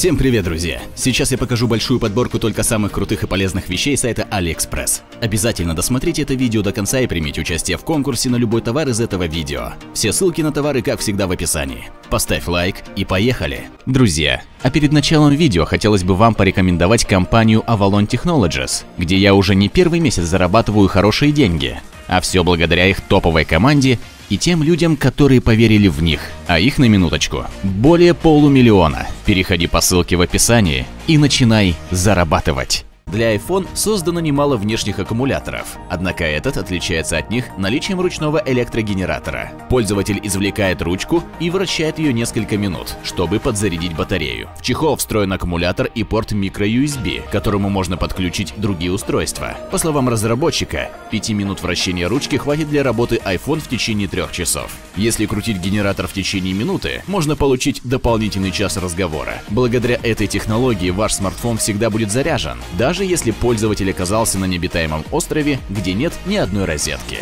Всем привет, друзья! Сейчас я покажу большую подборку только самых крутых и полезных вещей сайта AliExpress. Обязательно досмотрите это видео до конца и примите участие в конкурсе на любой товар из этого видео. Все ссылки на товары, как всегда, в описании. Поставь лайк и поехали! Друзья, а перед началом видео хотелось бы вам порекомендовать компанию Avalon Technologies, где я уже не первый месяц зарабатываю хорошие деньги, а все благодаря их топовой команде и тем людям, которые поверили в них, а их, на минуточку, более полумиллиона. Переходи по ссылке в описании и начинай зарабатывать. Для iPhone создано немало внешних аккумуляторов, однако этот отличается от них наличием ручного электрогенератора. Пользователь извлекает ручку и вращает ее несколько минут, чтобы подзарядить батарею. В чехол встроен аккумулятор и порт microUSB, к которому можно подключить другие устройства. По словам разработчика, 5 минут вращения ручки хватит для работы iPhone в течение 3 часов. Если крутить генератор в течение минуты, можно получить дополнительный час разговора. Благодаря этой технологии ваш смартфон всегда будет заряжен, даже если пользователь оказался на необитаемом острове, где нет ни одной розетки.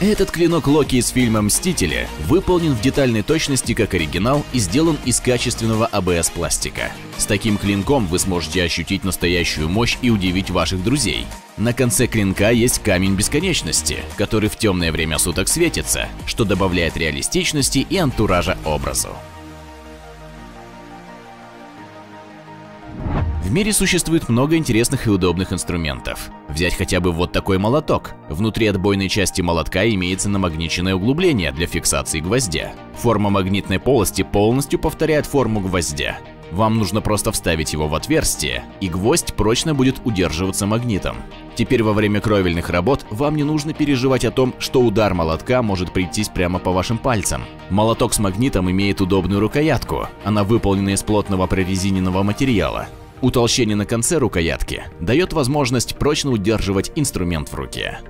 Этот клинок Локи из фильма «Мстители» выполнен в детальной точности как оригинал и сделан из качественного ABS-пластика. С таким клинком вы сможете ощутить настоящую мощь и удивить ваших друзей. На конце клинка есть камень бесконечности, который в темное время суток светится, что добавляет реалистичности и антуража образу. В мире существует много интересных и удобных инструментов. Взять хотя бы вот такой молоток. Внутри отбойной части молотка имеется намагниченное углубление для фиксации гвоздя. Форма магнитной полости полностью повторяет форму гвоздя. Вам нужно просто вставить его в отверстие, и гвоздь прочно будет удерживаться магнитом. Теперь во время кровельных работ вам не нужно переживать о том, что удар молотка может прийтись прямо по вашим пальцам. Молоток с магнитом имеет удобную рукоятку. Она выполнена из плотного прорезиненного материала. Утолщение на конце рукоятки дает возможность прочно удерживать инструмент в руке.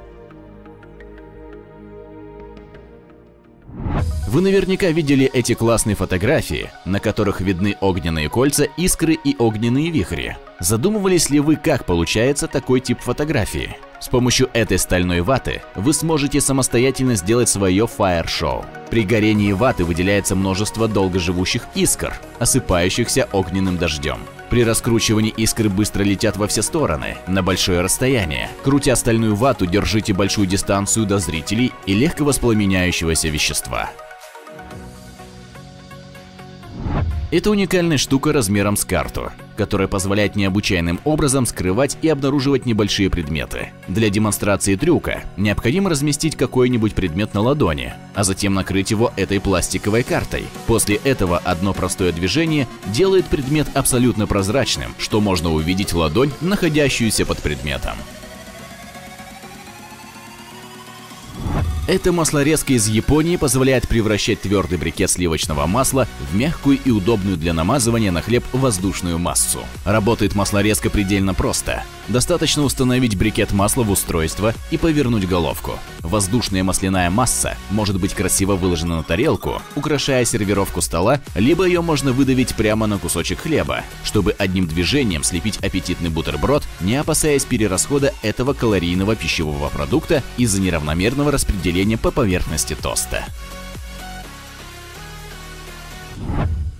Вы наверняка видели эти классные фотографии, на которых видны огненные кольца, искры и огненные вихри. Задумывались ли вы, как получается такой тип фотографии? С помощью этой стальной ваты вы сможете самостоятельно сделать свое фаер-шоу. При горении ваты выделяется множество долгоживущих искр, осыпающихся огненным дождем. При раскручивании искры быстро летят во все стороны, на большое расстояние. Крутя стальную вату, держите большую дистанцию до зрителей и легко воспламеняющегося вещества. Это уникальная штука размером с карту, которая позволяет необычайным образом скрывать и обнаруживать небольшие предметы. Для демонстрации трюка необходимо разместить какой-нибудь предмет на ладони, а затем накрыть его этой пластиковой картой. После этого одно простое движение делает предмет абсолютно прозрачным, что можно увидеть ладонь, находящуюся под предметом. Эта маслорезка из Японии позволяет превращать твердый брикет сливочного масла в мягкую и удобную для намазывания на хлеб воздушную массу. Работает маслорезка предельно просто. Достаточно установить брикет масла в устройство и повернуть головку. Воздушная масляная масса может быть красиво выложена на тарелку, украшая сервировку стола, либо ее можно выдавить прямо на кусочек хлеба, чтобы одним движением слепить аппетитный бутерброд, не опасаясь перерасхода этого калорийного пищевого продукта из-за неравномерного распределения по поверхности тоста.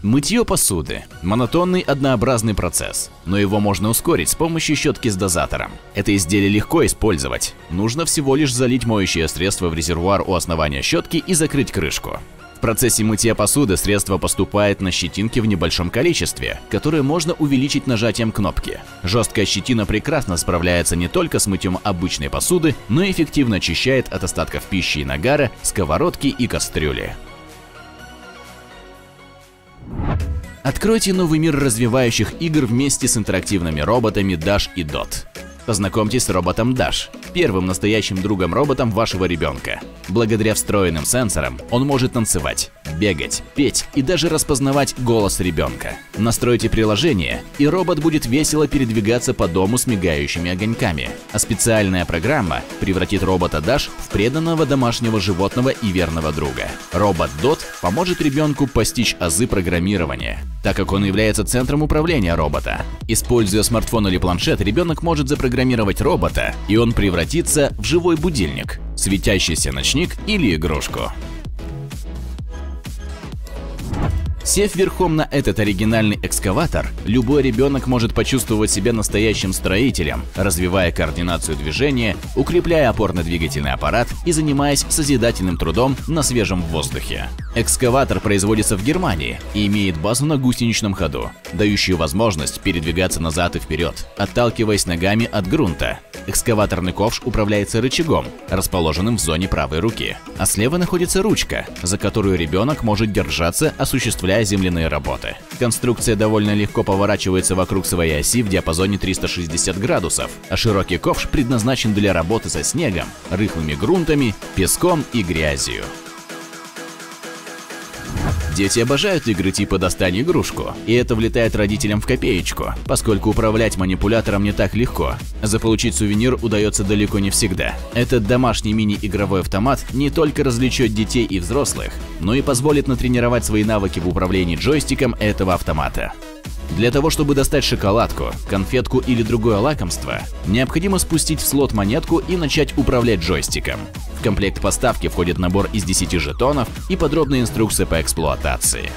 Мытье посуды – монотонный однообразный процесс, но его можно ускорить с помощью щетки с дозатором. Это изделие легко использовать, нужно всего лишь залить моющее средство в резервуар у основания щетки и закрыть крышку. В процессе мытья посуды средство поступает на щетинки в небольшом количестве, которое можно увеличить нажатием кнопки. Жесткая щетина прекрасно справляется не только с мытьем обычной посуды, но и эффективно очищает от остатков пищи и нагара сковородки и кастрюли. Откройте новый мир развивающих игр вместе с интерактивными роботами Dash и Dot. Познакомьтесь с роботом Dash, первым настоящим другом-роботом вашего ребенка. Благодаря встроенным сенсорам он может танцевать, бегать, петь и даже распознавать голос ребенка. Настройте приложение, и робот будет весело передвигаться по дому с мигающими огоньками. А специальная программа превратит робота Dash в преданного домашнего животного и верного друга. Робот Dot поможет ребенку постичь азы программирования, так как он является центром управления робота. Используя смартфон или планшет, ребенок может запрограммировать робота, и он превратится в живой будильник, светящийся ночник или игрушку. Сев верхом на этот оригинальный экскаватор, любой ребенок может почувствовать себя настоящим строителем, развивая координацию движения, укрепляя опорно-двигательный аппарат и занимаясь созидательным трудом на свежем воздухе. Экскаватор производится в Германии и имеет базу на гусеничном ходу, дающую возможность передвигаться назад и вперед, отталкиваясь ногами от грунта. Экскаваторный ковш управляется рычагом, расположенным в зоне правой руки, а слева находится ручка, за которую ребенок может держаться, осуществляя земляные работы. Конструкция довольно легко поворачивается вокруг своей оси в диапазоне 360 градусов, а широкий ковш предназначен для работы со снегом, рыхлыми грунтами, песком и грязью. Дети обожают игры типа «Достань игрушку», и это влетает родителям в копеечку, поскольку управлять манипулятором не так легко. Заполучить сувенир удается далеко не всегда. Этот домашний мини-игровой автомат не только развлечет детей и взрослых, но и позволит натренировать свои навыки в управлении джойстиком этого автомата. Для того, чтобы достать шоколадку, конфетку или другое лакомство, необходимо спустить в слот монетку и начать управлять джойстиком. В комплект поставки входит набор из 10 жетонов и подробная инструкция по эксплуатации.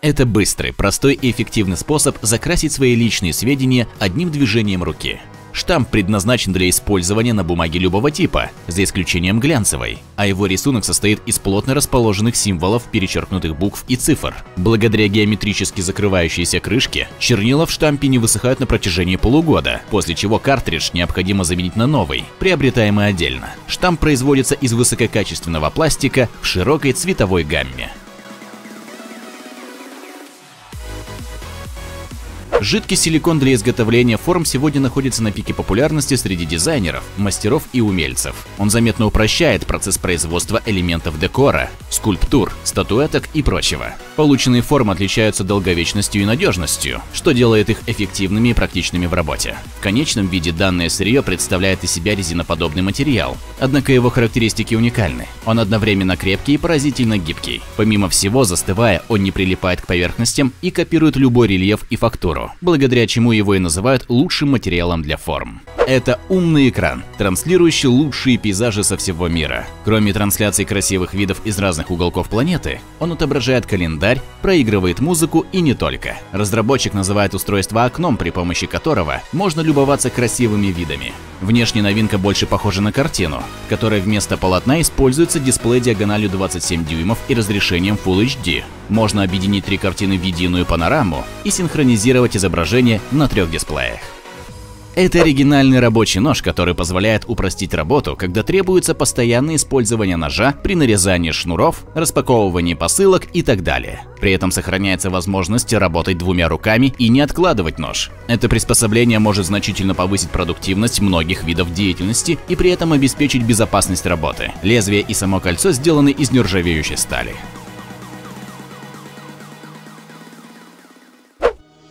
Это быстрый, простой и эффективный способ закрасить свои личные сведения одним движением руки. Штамп предназначен для использования на бумаге любого типа, за исключением глянцевой, а его рисунок состоит из плотно расположенных символов, перечеркнутых букв и цифр. Благодаря геометрически закрывающейся крышке, чернила в штампе не высыхают на протяжении полугода, после чего картридж необходимо заменить на новый, приобретаемый отдельно. Штамп производится из высококачественного пластика в широкой цветовой гамме. Жидкий силикон для изготовления форм сегодня находится на пике популярности среди дизайнеров, мастеров и умельцев. Он заметно упрощает процесс производства элементов декора, скульптур, статуэток и прочего. Полученные формы отличаются долговечностью и надежностью, что делает их эффективными и практичными в работе. В конечном виде данное сырье представляет из себя резиноподобный материал, однако его характеристики уникальны. Он одновременно крепкий и поразительно гибкий. Помимо всего, застывая, он не прилипает к поверхностям и копирует любой рельеф и фактуру, благодаря чему его и называют лучшим материалом для форм. Это умный экран, транслирующий лучшие пейзажи со всего мира. Кроме трансляций красивых видов из разных уголков планеты, он отображает календарь, проигрывает музыку и не только. Разработчик называет устройство окном, при помощи которого можно любоваться красивыми видами. Внешне новинка больше похожа на картину, в которой вместо полотна используется дисплей диагональю 27 дюймов и разрешением Full HD. Можно объединить три картины в единую панораму и синхронизировать изображение на трех дисплеях. Это оригинальный рабочий нож, который позволяет упростить работу, когда требуется постоянное использование ножа при нарезании шнуров, распаковывании посылок и так далее. При этом сохраняется возможность работать двумя руками и не откладывать нож. Это приспособление может значительно повысить продуктивность многих видов деятельности и при этом обеспечить безопасность работы. Лезвие и само кольцо сделаны из нержавеющей стали.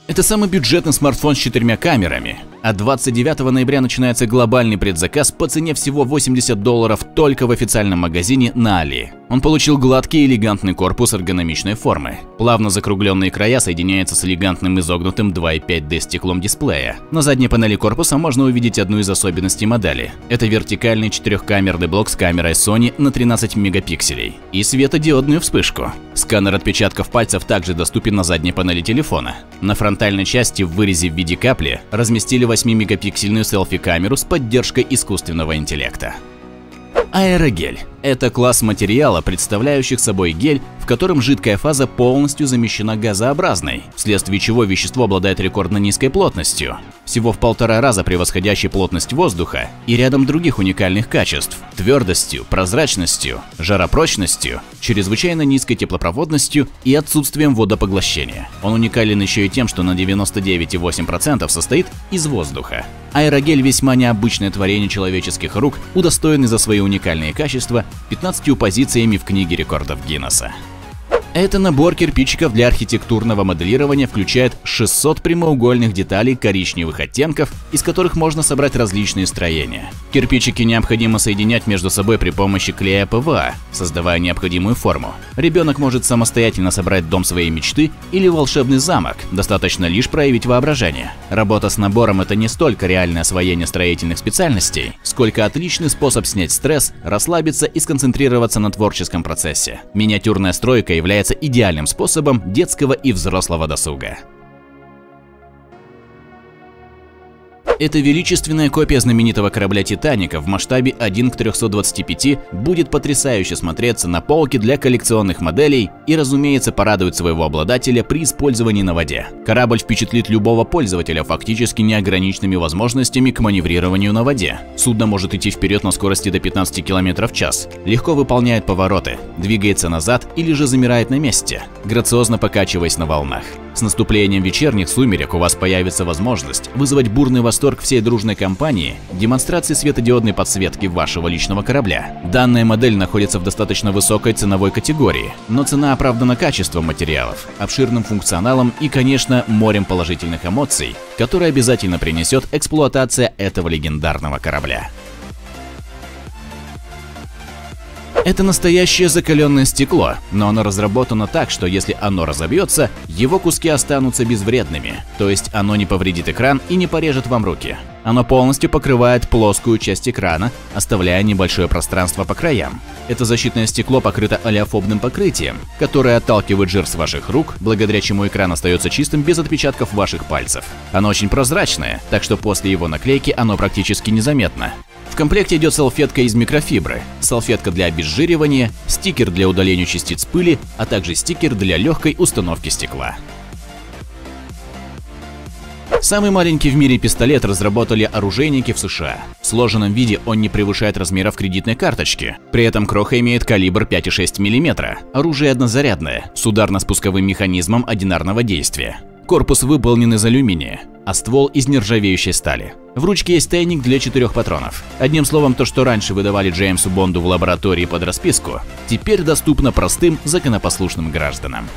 Это самый бюджетный смартфон с 4 камерами. А 29 ноября начинается глобальный предзаказ по цене всего $80 только в официальном магазине на Али. Он получил гладкий и элегантный корпус эргономичной формы. Плавно закругленные края соединяются с элегантным изогнутым 2,5D стеклом дисплея. На задней панели корпуса можно увидеть одну из особенностей модели. Это вертикальный 4-камерный блок с камерой Sony на 13 мегапикселей и светодиодную вспышку. Сканер отпечатков пальцев также доступен на задней панели телефона. На фронтальной части в вырезе в виде капли разместили 8-мегапиксельную селфи-камеру с поддержкой искусственного интеллекта. Аэрогель – это класс материала, представляющих собой гель, в котором жидкая фаза полностью замещена газообразной, вследствие чего вещество обладает рекордно низкой плотностью, всего в 1,5 раза превосходящей плотность воздуха и рядом других уникальных качеств – твердостью, прозрачностью, жаропрочностью, чрезвычайно низкой теплопроводностью и отсутствием водопоглощения. Он уникален еще и тем, что на 99,8% состоит из воздуха. Аэрогель – весьма необычное творение человеческих рук, удостоенный за свои уникальные качества 15 позициями в книге рекордов Гиннесса. Это набор кирпичиков для архитектурного моделирования, включает 600 прямоугольных деталей коричневых оттенков, из которых можно собрать различные строения. Кирпичики необходимо соединять между собой при помощи клея ПВА, создавая необходимую форму. Ребенок может самостоятельно собрать дом своей мечты или волшебный замок, достаточно лишь проявить воображение. Работа с набором – это не столько реальное освоение строительных специальностей, сколько отличный способ снять стресс, расслабиться и сконцентрироваться на творческом процессе. Миниатюрная стройка является является идеальным способом детского и взрослого досуга. Эта величественная копия знаменитого корабля «Титаника» в масштабе 1 к 325 будет потрясающе смотреться на полке для коллекционных моделей и, разумеется, порадует своего обладателя при использовании на воде. Корабль впечатлит любого пользователя фактически неограниченными возможностями к маневрированию на воде. Судно может идти вперед на скорости до 15 км в час, легко выполняет повороты, двигается назад или же замирает на месте, грациозно покачиваясь на волнах. С наступлением вечерних сумерек у вас появится возможность вызвать бурный восторг всей дружной компании демонстрации светодиодной подсветки вашего личного корабля. Данная модель находится в достаточно высокой ценовой категории, но цена оправдана качеством материалов, обширным функционалом и, конечно, морем положительных эмоций, которые обязательно принесет эксплуатация этого легендарного корабля. Это настоящее закаленное стекло, но оно разработано так, что если оно разобьется, его куски останутся безвредными, то есть оно не повредит экран и не порежет вам руки. Оно полностью покрывает плоскую часть экрана, оставляя небольшое пространство по краям. Это защитное стекло покрыто олеофобным покрытием, которое отталкивает жир с ваших рук, благодаря чему экран остается чистым без отпечатков ваших пальцев. Оно очень прозрачное, так что после его наклейки оно практически незаметно. В комплекте идет салфетка из микрофибры, салфетка для обезжиривания, стикер для удаления частиц пыли, а также стикер для легкой установки стекла. Самый маленький в мире пистолет разработали оружейники в США. В сложенном виде он не превышает размеров кредитной карточки. При этом кроха имеет калибр 5,6 мм. Оружие однозарядное, с ударно-спусковым механизмом одинарного действия. Корпус выполнен из алюминия, а ствол из нержавеющей стали. В ручке есть тайник для 4 патронов. Одним словом, то, что раньше выдавали Джеймсу Бонду в лаборатории под расписку, теперь доступно простым законопослушным гражданам.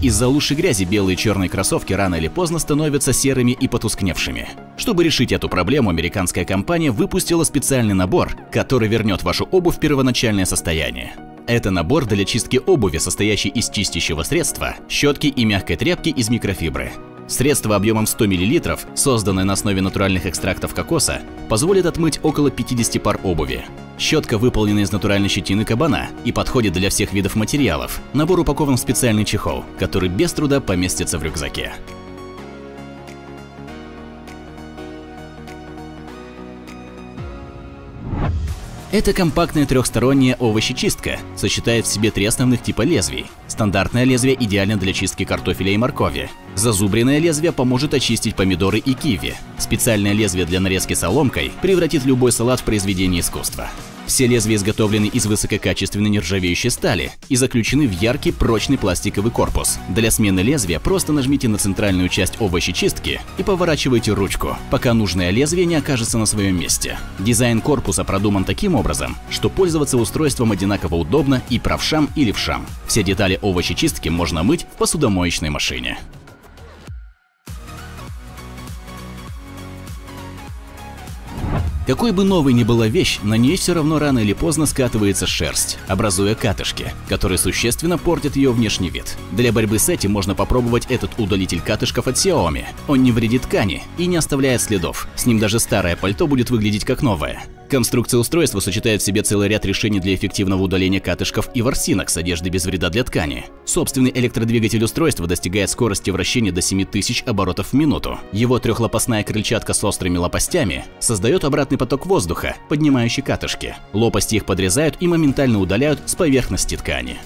Из-за лужи грязи белые и черные кроссовки рано или поздно становятся серыми и потускневшими. Чтобы решить эту проблему, американская компания выпустила специальный набор, который вернет вашу обувь в первоначальное состояние. Это набор для чистки обуви, состоящий из чистящего средства, щетки и мягкой тряпки из микрофибры. Средство объемом 100 мл, созданное на основе натуральных экстрактов кокоса, позволит отмыть около 50 пар обуви. Щетка выполнена из натуральной щетины кабана и подходит для всех видов материалов. Набор упакован в специальный чехол, который без труда поместится в рюкзаке. Эта компактная трехсторонняя овощечистка сочетает в себе 3 основных типа лезвий. Стандартное лезвие идеально для чистки картофеля и моркови. Зазубренное лезвие поможет очистить помидоры и киви. Специальное лезвие для нарезки соломкой превратит любой салат в произведение искусства. Все лезвия изготовлены из высококачественной нержавеющей стали и заключены в яркий прочный пластиковый корпус. Для смены лезвия просто нажмите на центральную часть овощечистки и поворачивайте ручку, пока нужное лезвие не окажется на своем месте. Дизайн корпуса продуман таким образом, что пользоваться устройством одинаково удобно и правшам, и левшам. Все детали овощечистки можно мыть в посудомоечной машине. Какой бы новой ни была вещь, на ней все равно рано или поздно скатывается шерсть, образуя катышки, которые существенно портят ее внешний вид. Для борьбы с этим можно попробовать этот удалитель катышков от Xiaomi. Он не вредит ткани и не оставляет следов, с ним даже старое пальто будет выглядеть как новое. Конструкция устройства сочетает в себе целый ряд решений для эффективного удаления катышков и ворсинок с одежды без вреда для ткани. Собственный электродвигатель устройства достигает скорости вращения до 7000 оборотов в минуту. Его трехлопастная крыльчатка с острыми лопастями создает обратный поток воздуха, поднимающий катышки. Лопасти их подрезают и моментально удаляют с поверхности ткани.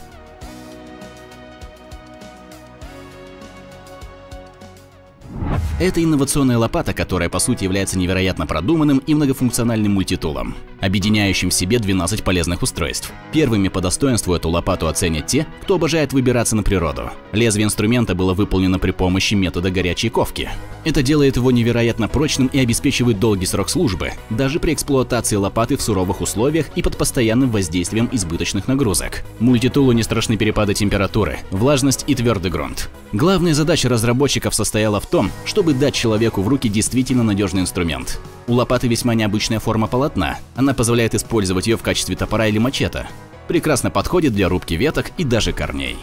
Это инновационная лопата, которая по сути является невероятно продуманным и многофункциональным мультитулом, объединяющим в себе 12 полезных устройств. Первыми по достоинству эту лопату оценят те, кто обожает выбираться на природу. Лезвие инструмента было выполнено при помощи метода горячей ковки. Это делает его невероятно прочным и обеспечивает долгий срок службы, даже при эксплуатации лопаты в суровых условиях и под постоянным воздействием избыточных нагрузок. Мультитулу не страшны перепады температуры, влажность и твердый грунт. Главная задача разработчиков состояла в том, чтобы дать человеку в руки действительно надежный инструмент. У лопаты весьма необычная форма полотна, она позволяет использовать ее в качестве топора или мачете. Прекрасно подходит для рубки веток и даже корней.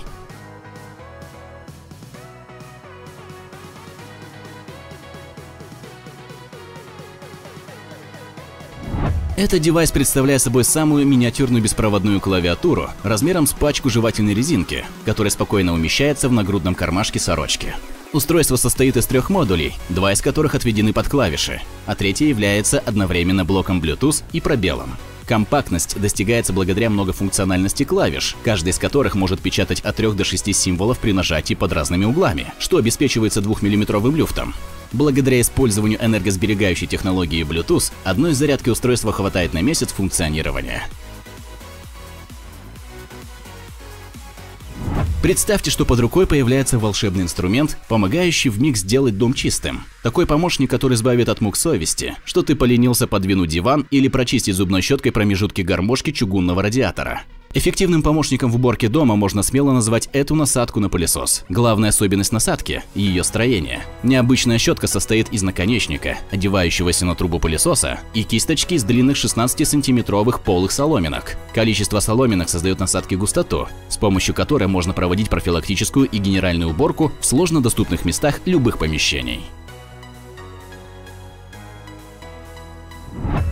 Этот девайс представляет собой самую миниатюрную беспроводную клавиатуру размером с пачку жевательной резинки, которая спокойно умещается в нагрудном кармашке сорочки. Устройство состоит из трех модулей, два из которых отведены под клавиши, а третий является одновременно блоком Bluetooth и пробелом. Компактность достигается благодаря многофункциональности клавиш, каждая из которых может печатать от 3 до 6 символов при нажатии под разными углами, что обеспечивается 2-мм люфтом. Благодаря использованию энергосберегающей технологии Bluetooth, одной зарядки устройства хватает на месяц функционирования. Представьте, что под рукой появляется волшебный инструмент, помогающий вмиг сделать дом чистым. Такой помощник, который избавит от мук совести, что ты поленился подвинуть диван или прочистить зубной щеткой промежутки гармошки чугунного радиатора. Эффективным помощником в уборке дома можно смело назвать эту насадку на пылесос. Главная особенность насадки – ее строение. Необычная щетка состоит из наконечника, одевающегося на трубу пылесоса, и кисточки из длинных 16-сантиметровых полых соломинок. Количество соломинок создает насадке густоту, с помощью которой можно проводить профилактическую и генеральную уборку в сложно доступных местах любых помещений.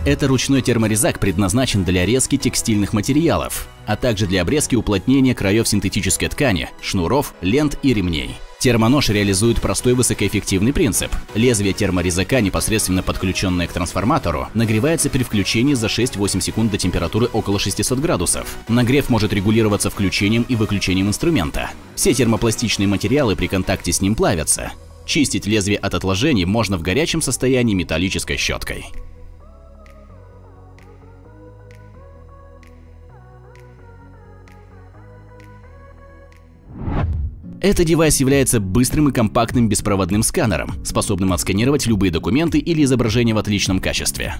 Это ручной терморезак предназначен для резки текстильных материалов, а также для обрезки и уплотнения краев синтетической ткани, шнуров, лент и ремней. Термонож реализует простой высокоэффективный принцип. Лезвие терморезака, непосредственно подключенное к трансформатору, нагревается при включении за 6-8 секунд до температуры около 600 градусов. Нагрев может регулироваться включением и выключением инструмента. Все термопластичные материалы при контакте с ним плавятся. Чистить лезвие от отложений можно в горячем состоянии металлической щеткой. Этот девайс является быстрым и компактным беспроводным сканером, способным отсканировать любые документы или изображения в отличном качестве.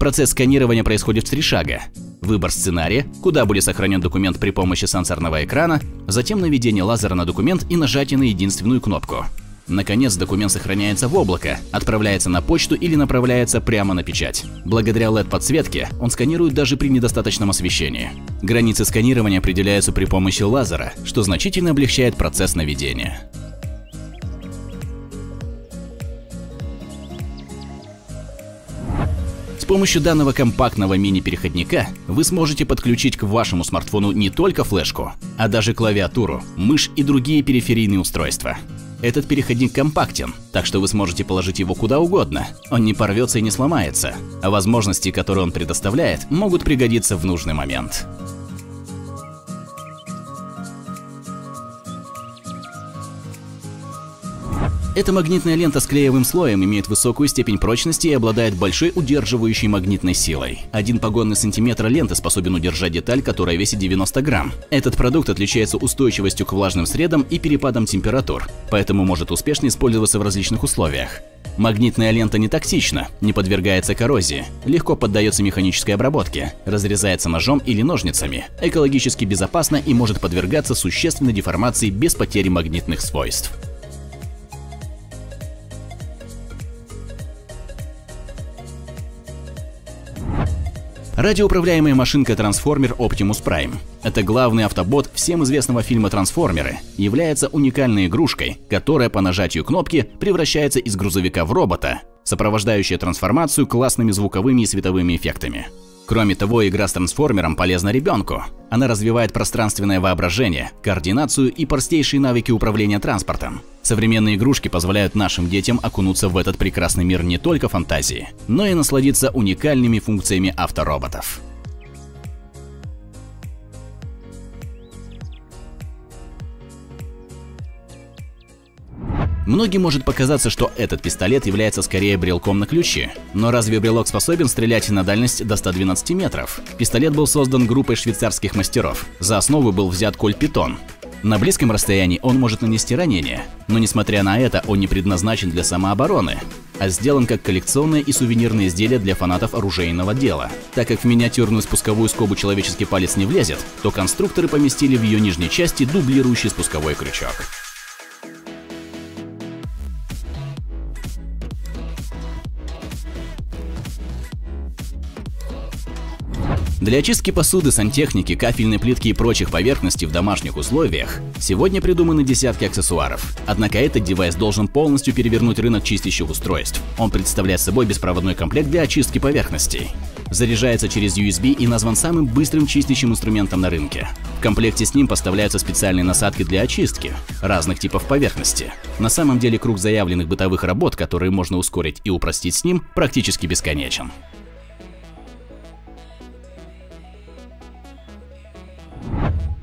Процесс сканирования происходит в 3 шага. Выбор сценария, куда будет сохранен документ при помощи сенсорного экрана, затем наведение лазера на документ и нажатие на единственную кнопку. Наконец, документ сохраняется в облако, отправляется на почту или направляется прямо на печать. Благодаря LED-подсветке он сканирует даже при недостаточном освещении. Границы сканирования определяются при помощи лазера, что значительно облегчает процесс наведения. С помощью данного компактного мини-переходника вы сможете подключить к вашему смартфону не только флешку, а даже клавиатуру, мышь и другие периферийные устройства. Этот переходник компактен, так что вы сможете положить его куда угодно, он не порвется и не сломается, а возможности, которые он предоставляет, могут пригодиться в нужный момент. Эта магнитная лента с клеевым слоем имеет высокую степень прочности и обладает большой удерживающей магнитной силой. 1 погонный сантиметр ленты способен удержать деталь, которая весит 90 грамм. Этот продукт отличается устойчивостью к влажным средам и перепадам температур, поэтому может успешно использоваться в различных условиях. Магнитная лента не токсична, не подвергается коррозии, легко поддается механической обработке, разрезается ножом или ножницами, экологически безопасна и может подвергаться существенной деформации без потери магнитных свойств. Радиоуправляемая машинка-трансформер Optimus Prime – это главный автобот всем известного фильма «Трансформеры», является уникальной игрушкой, которая по нажатию кнопки превращается из грузовика в робота, сопровождающая трансформацию классными звуковыми и световыми эффектами. Кроме того, игра с трансформером полезна ребенку. Она развивает пространственное воображение, координацию и простейшие навыки управления транспортом. Современные игрушки позволяют нашим детям окунуться в этот прекрасный мир не только фантазии, но и насладиться уникальными функциями автороботов. Многим может показаться, что этот пистолет является скорее брелком на ключи. Но разве брелок способен стрелять на дальность до 112 метров? Пистолет был создан группой швейцарских мастеров. За основу был взят Кольт Питон. На близком расстоянии он может нанести ранение, но несмотря на это он не предназначен для самообороны, а сделан как коллекционное и сувенирное изделие для фанатов оружейного дела. Так как в миниатюрную спусковую скобу человеческий палец не влезет, то конструкторы поместили в ее нижней части дублирующий спусковой крючок. Для очистки посуды, сантехники, кафельной плитки и прочих поверхностей в домашних условиях сегодня придуманы десятки аксессуаров. Однако этот девайс должен полностью перевернуть рынок чистящих устройств. Он представляет собой беспроводной комплект для очистки поверхностей. Заряжается через USB и назван самым быстрым чистящим инструментом на рынке. В комплекте с ним поставляются специальные насадки для очистки разных типов поверхности. На самом деле круг заявленных бытовых работ, которые можно ускорить и упростить с ним, практически бесконечен.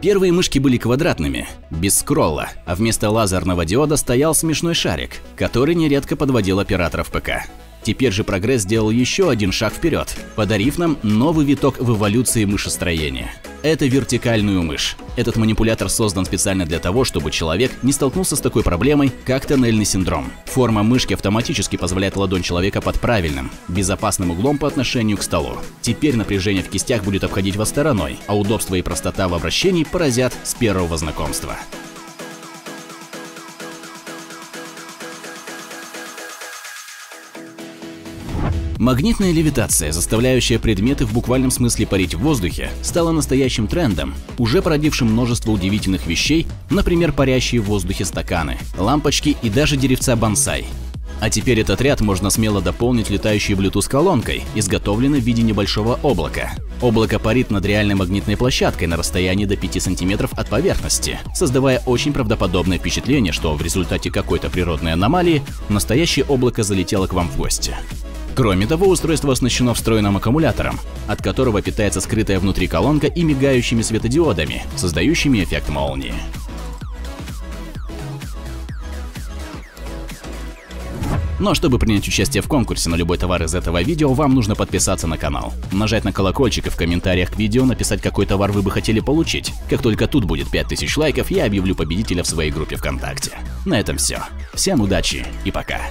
Первые мышки были квадратными, без скролла, а вместо лазерного диода стоял смешной шарик, который нередко подводил операторов ПК. Теперь же прогресс сделал еще один шаг вперед, подарив нам новый виток в эволюции мышестроения. Это вертикальную мышь. Этот манипулятор создан специально для того, чтобы человек не столкнулся с такой проблемой, как тоннельный синдром. Форма мышки автоматически позволяет ладонь человека под правильным, безопасным углом по отношению к столу. Теперь напряжение в кистях будет обходить вас стороной, а удобство и простота в обращении поразят с первого знакомства. Магнитная левитация, заставляющая предметы в буквальном смысле парить в воздухе, стала настоящим трендом, уже породившим множество удивительных вещей, например, парящие в воздухе стаканы, лампочки и даже деревца бонсай. А теперь этот ряд можно смело дополнить летающей Bluetooth-колонкой, изготовленной в виде небольшого облака. Облако парит над реальной магнитной площадкой на расстоянии до 5 см от поверхности, создавая очень правдоподобное впечатление, что в результате какой-то природной аномалии настоящее облако залетело к вам в гости. Кроме того, устройство оснащено встроенным аккумулятором, от которого питается скрытая внутри колонка и мигающими светодиодами, создающими эффект молнии. Но чтобы принять участие в конкурсе на любой товар из этого видео, вам нужно подписаться на канал, нажать на колокольчик и в комментариях к видео написать, какой товар вы бы хотели получить. Как только тут будет 5000 лайков, я объявлю победителя в своей группе ВКонтакте. На этом все. Всем удачи и пока!